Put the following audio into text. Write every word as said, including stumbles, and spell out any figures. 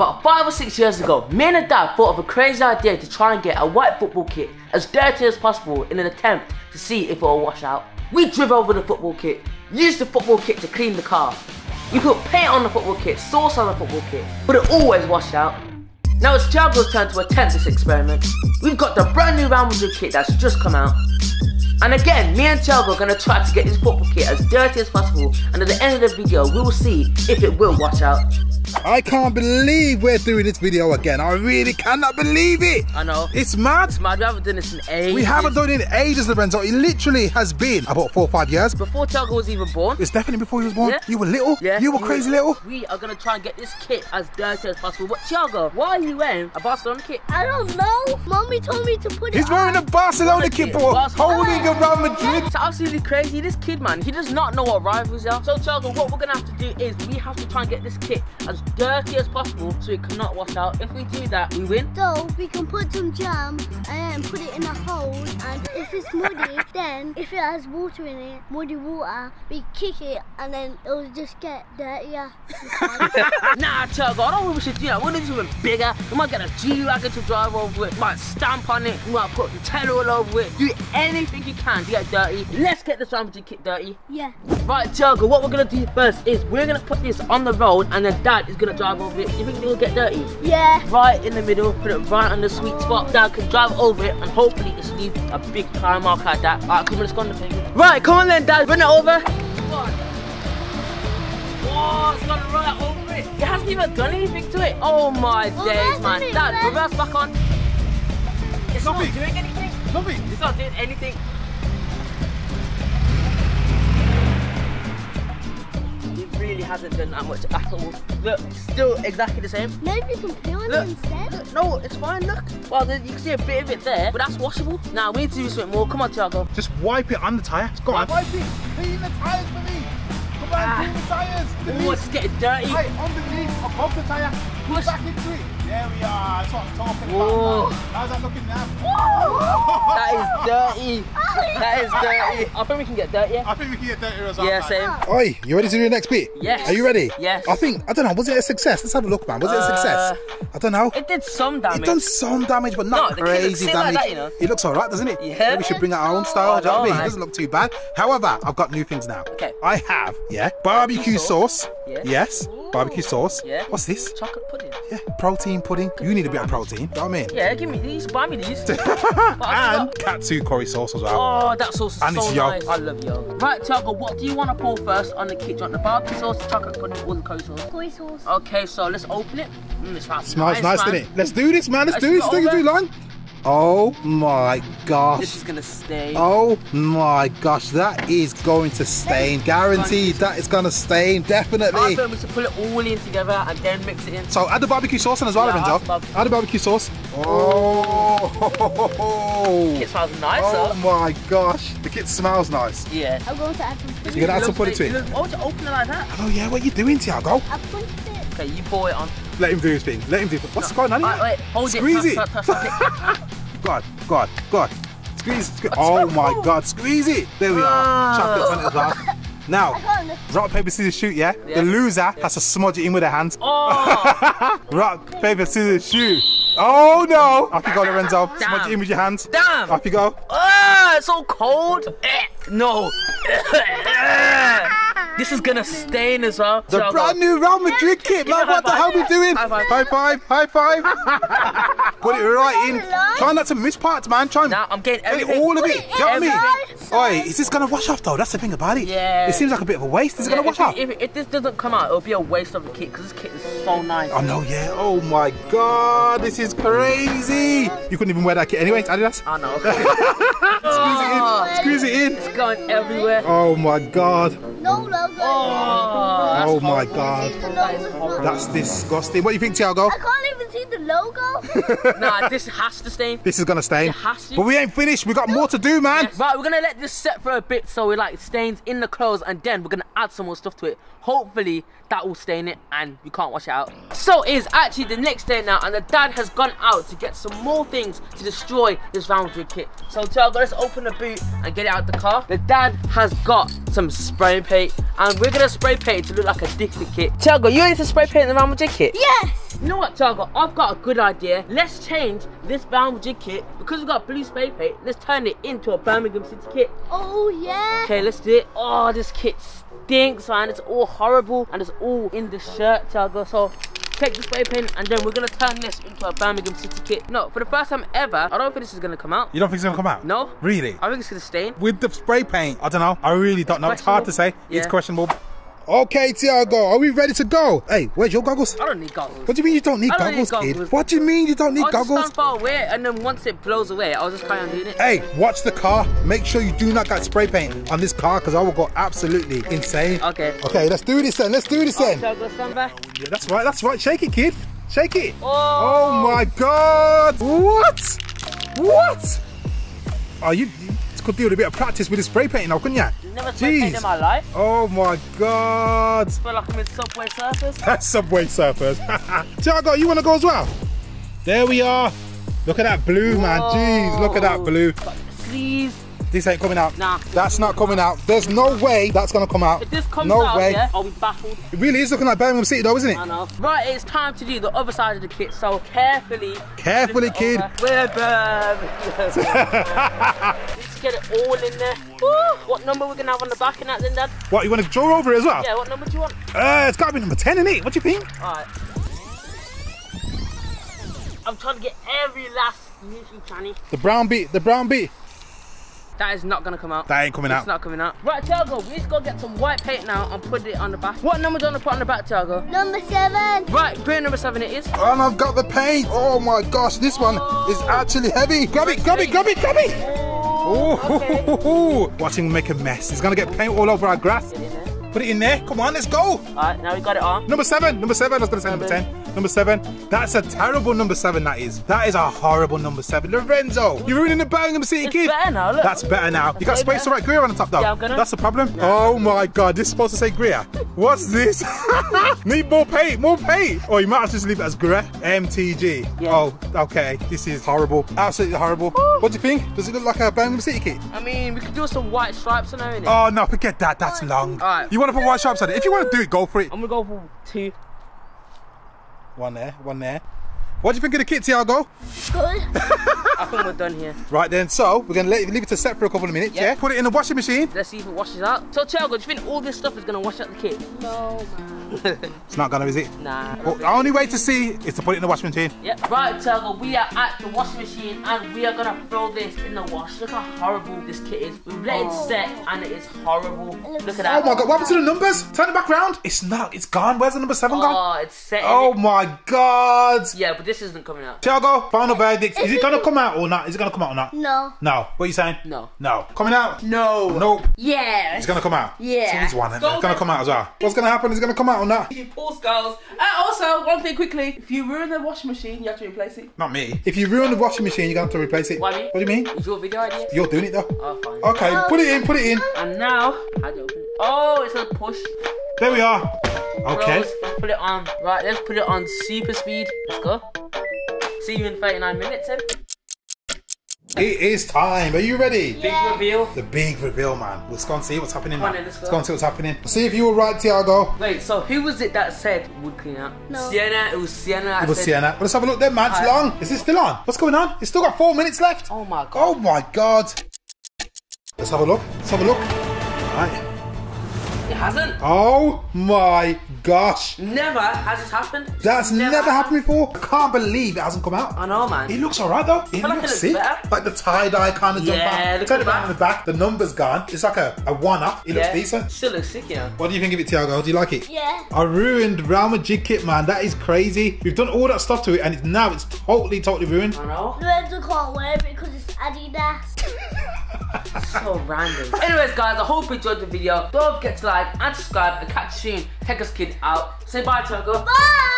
about five or six years ago, me and Dad thought of a crazy idea to try and get a white football kit as dirty as possible in an attempt to see if it will wash out. We drove over the football kit, used the football kit to clean the car. We put paint on the football kit, sauce on the football kit, but it always washed out. Now it's Thiago's turn to attempt this experiment. We've got the brand new Real Madrid kit that's just come out. And again, me and Thiago are going to try to get this football kit as dirty as possible, and at the end of the video we will see if it will wash out. I can't believe we're doing this video again. I really cannot believe it. I know. It's mad. It's mad. We haven't done this in ages. We haven't done it in ages, Lorenzo. It literally has been about four or five years. Before Thiago was even born. It's definitely before he was born. Yeah. You were little. Yeah. You were we, crazy little. We are going to try and get this kit as dirty as possible. But Thiago, why are you wearing a Barcelona kit? I don't know. Mommy told me to put it He's on. wearing a Barcelona kit, kit for holding around Madrid. It's absolutely crazy. This kid, man, he does not know what rivals are. So Thiago, what we're going to have to do is we have to try and get this kit as dirty as possible so it cannot wash out. If we do that, we win. So we can put some jam and put it in a hole, and if it's muddy, then if it has water in it, muddy water, we kick it and then it'll just get dirtier. Nah, Thiago, I don't think we should do that. We'll do something bigger. We might get a G-Wagon to drive over it, we might stamp on it, we might put the tail all over it. Do anything you can to get dirty. Let's get this one to get dirty. Yeah. Right, Thiago, what we're going to do first is we're going to put this on the road and then Dad is going to drive over it. You think it will get dirty? Yeah. Right in the middle, put it right on the sweet spot. Dad can drive over it and hopefully it's leave a big tire mark like that. Alright, come on, let's go on the thing. Right, come on then, Dad, run it over. Come on. Oh, it's gone right over it. It hasn't even done anything to it. Oh my well, days, man. It, Dad, man. reverse back on. It's Stop not it. doing anything. Stop it. It's not doing anything. Really hasn't done that much at all. Look, it's still exactly the same. Maybe you can peel it instead. Look, no, it's fine, look. Well, there, you can see a bit of it there, but that's washable. Now, we need to do something more. Come on, Thiago. Just wipe it on the tyre. Go on. Wipe it. Clean the tyres for me. Come on, ah. clean the tyres. Oh, it's getting dirty. Right, underneath, above the tyre. Push. Back into it. There we are. That's what I'm talking Whoa. about. How's that looking now? Whoa. That is dirty. That is dirty. I think we can get dirtier. I think we can get dirtier as well. Yeah, same. Oi, you ready to do the next bit? Yes. Are you ready? Yes. I think, I don't know, was it a success? Let's have a look, man. Was uh, it a success? I don't know. It did some damage. It done some damage, but not no, crazy damage. Like that, you know? It looks all right, doesn't it? Yeah. Maybe we should bring out our own style. Oh, do you know what I mean? It doesn't look too bad. However, I've got new things now. Okay. I have, yeah, barbecue sauce. sauce. Yeah. Yes. Ooh. Barbecue sauce. Yeah. What's this? Chocolate pudding. Yeah, protein pudding. You need a bit of protein, do you know what I mean? Yeah, give me these, buy me these. And katsu curry sauce as well. Oh, that sauce is and so it's nice. I love yolk. Right, Thiago, what do you want to pour first on the kit? Do you want the barbecue sauce, chocolate pudding, or the curry sauce? Curry sauce. Okay, so let's open it. Mm, it smells nice, nice, doesn't it? Let's do this, man. Let's, Let's do this. It's too long. Oh my gosh. This is going to stain. Oh my gosh, that is going to stain. Guaranteed that is going to stain, definitely. I think we should put it all in together and then mix it in. So add the barbecue sauce in as well, yeah, Lorenzo. Add the barbecue sauce. Oh. The kit smells nice, Oh though. my gosh. The kit smells nice. Yeah. I'm going to add some pudding. You're going to add some pudding to it? I want to open it like that. Oh yeah, what are you doing, Thiago? I punched it. Okay, you pour it on. Let him do his thing. Let him do his thing. What's no. going on here? Right, wait, hold Squeeze it. Press, it. Press, press, God, God, God. Squeeze, squeeze. Oh my God, squeeze it. There we are. Chocolate's on it as well. Now, rock, paper, scissors, shoot, yeah? yeah. The loser yeah. has to smudge it in with their hands. Oh. Rock, paper, scissors, shoot. Oh no! Off you go, Lorenzo. Damn. Smudge it in with your hands. Damn! Off you go. Oh, it's so cold. No. This is gonna stain as well. The so brand new Real Madrid kit, man. What the hell are we doing? High five, high five. High five. Put it right in. Try not to miss parts, man. Try and nah, I'm getting everything. Get all of it. it you everything. know what I mean? Oi, is this gonna wash off though? That's the thing about it. Yeah. It seems like a bit of a waste. Is yeah, it gonna wash it, off? If, if this doesn't come out, it'll be a waste of the kit because this kit is so nice. I know, yeah. Oh my God, this is crazy. You couldn't even wear that kit anyway, Adidas. I know. Squeeze it in. Squeeze it in. It's going everywhere. Oh my God. No logo. Oh, oh my God. That's disgusting. What do you think, Thiago? I can't even see the logo. Nah, this has to stain. This is going to stain. It has to. But we ain't finished. We got no. more to do, man. Yes. Right, we're going to let this set for a bit so it like stains in the clothes and then we're going to add some more stuff to it. Hopefully, that will stain it and you can't wash it out. So it is actually the next day now and the dad has gone out to get some more things to destroy this Real Madrid kit. So Thiago, let's open the boot and get it out of the car. The dad has got some spray paint, and we're gonna spray paint it to look like a different kit. Thiago, you ready to spray paint the Real Madrid kit? Yes! You know what, Thiago, I've got a good idea. Let's change this Real Madrid kit, because we've got blue spray paint, let's turn it into a Birmingham City kit. Oh yeah! Okay, let's do it. Oh, this kit stinks, man, it's all horrible, and it's all in the shirt, Thiago, so take the spray paint and then we're gonna turn this into a Birmingham City kit. No, for the first time ever, I don't think this is gonna come out. You don't think it's gonna come out? No. Really? I think it's gonna stain. With the spray paint, I don't know. I really don't know. It's hard to say. Yeah. It's questionable. Okay, Thiago, are we ready to go? Hey, where's your goggles? I don't need goggles. What do you mean you don't need, I don't goggles, need goggles, kid? What do you mean you don't need I'll goggles? I'll just stand far away, and then once it blows away, I'll just carry on doing it. Hey, watch the car. Make sure you do not get spray paint on this car, because I will go absolutely insane. Okay. Okay, let's do this then. Let's do this then. Right, Thiago, stand back. Yeah, that's right, that's right. Shake it, kid. Shake it. Oh, oh my God. What? What? Are you... Could do with a bit of practice with the spray paint now, couldn't ya? Never spray paint in my life. Oh my God! I feel like I'm in Subway Surfers. Subway Surfers. Thiago, you want to go as well? There we are. Look at that blue, whoa, man. Jeez, look at that blue. Please. This ain't coming out. Nah. That's not coming out. There's no way that's gonna come out. If this comes no out, way. Yeah, I'll be baffled. It really is looking like Birmingham City though, isn't it? I know. Right, it's time to do the other side of the kit, so carefully. Carefully, kid. We're Birmingham. Let's get it all in there. Woo! What number we're gonna have on the back and that then, Dad? What, you wanna draw over it as well? Yeah, what number do you want? Uh, it's gotta be number ten, innit? What do you think? Alright. I'm trying to get every last nitty granny. The brown bit, the brown bit. That is not gonna come out. That ain't coming out. It's not coming out. Right, Thiago, we just gotta get some white paint now and put it on the back. What number do you want to put on the back, Thiago? Number seven. Right, green number seven it is. And I've got the paint. Oh my gosh, this oh. one is actually heavy. Grab it, grab it, grab it, grab it. Oh, okay. Watching him make a mess. He's gonna get paint all over our grass. Put it, put it in there. Come on, let's go. All right, now we got it on. Number seven, number seven. I was gonna say number ten. Number seven, that's a terrible number seven, that is. That is a horrible number seven. Lorenzo, you're ruining the Birmingham City kid. It's better now, look. That's better now. You got space to write Greer on the top though. Yeah, I'm gonna. That's the problem. Yeah. Oh my God, this is supposed to say Greer. What's this? Need more paint, more paint. Oh, you might have to just leave it as Greer. M T G. Yeah. Oh, okay, this is horrible. Absolutely horrible. Ooh. What do you think? Does it look like a Birmingham City kit? I mean, we could do some white stripes on there, innit? Oh no, forget that, that's long. All right. You want to put white stripes on it? If you want to do it, go for it. I'm gonna go for two. One there, one there. What do you think of the kit, Thiago? Good. I think we're done here. Right then, so we're going to leave it to set for a couple of minutes, yep. yeah? Put it in the washing machine. Let's see if it washes out. So, Thiago, do you think all this stuff is going to wash out the kit? No, man. It's not going to, is it? Nah. Well, the only way to see is to put it in the washing machine. Yep. Right, Thiago, we are at the washing machine and we are going to throw this in the wash. Look how horrible this kit is. We've let oh. it set and it is horrible. Look at that. Oh, my God. What happened to the numbers? Turn it back round. It's not. It's gone. Where's the number seven oh, gone? Oh, it's set. Oh, my God. Yeah, but this isn't coming out. Thiago, final verdict. Is it going to come out or not? Is it going to come out or not? No. No. What are you saying? No. No. Coming out? No. Nope. Yeah. It's going to come out. Yeah. It's one. It's going to come out as well. What's going to happen? Is it going to come out or not? You poor girls. And also, one thing quickly. If you ruin the washing machine, you have to replace it. Not me. If you ruin the washing machine, you're going to have to replace it. Why me? What do you mean? It's your video idea. You're doing it though. Oh, fine. Okay. Oh. Put it in. Put it in. And now, how do you open it? Oh, it's a push. There we are. Okay. Rose, let's put it on. Right, let's put it on super speed. Let's go. See you in thirty-nine minutes then. It is time. Are you ready? Yeah. Big reveal. The big reveal, man. Let's go and see what's happening, man. On, let's, go. let's go and see what's happening. See if you were right, Thiago. Wait, so who was it that said wood clean out? No. Sienna. It was Sienna. It was said... Sienna. Well, let's have a look there, man. It's long. Is this still on? What's going on? It's still got four minutes left. Oh my God. Oh my God. Let's have a look. Let's have a look. All right. It hasn't. Oh my gosh. Never has this happened. That's never, never happened before. I can't believe it hasn't come out. I know, man. It looks alright though. It, looks, like it looks sick. Better. Like the tie-dye kind of yeah, jumper. Turn it back in the back. The number's gone. It's like a, a one-up. It yeah. looks decent. Still looks sick, you know. What do you think of it, Thiago? Do you like it? Yeah. I ruined Real Madrid kit, man. That is crazy. We've done all that stuff to it and it's, now it's totally, totally ruined. I know. Lorenzo can't wear it because it's Adidas. So random. Anyways, guys, I hope you enjoyed the video. Don't forget to like and subscribe and catch you soon. Tekkerz Kid out. Say bye, Thiago. Bye!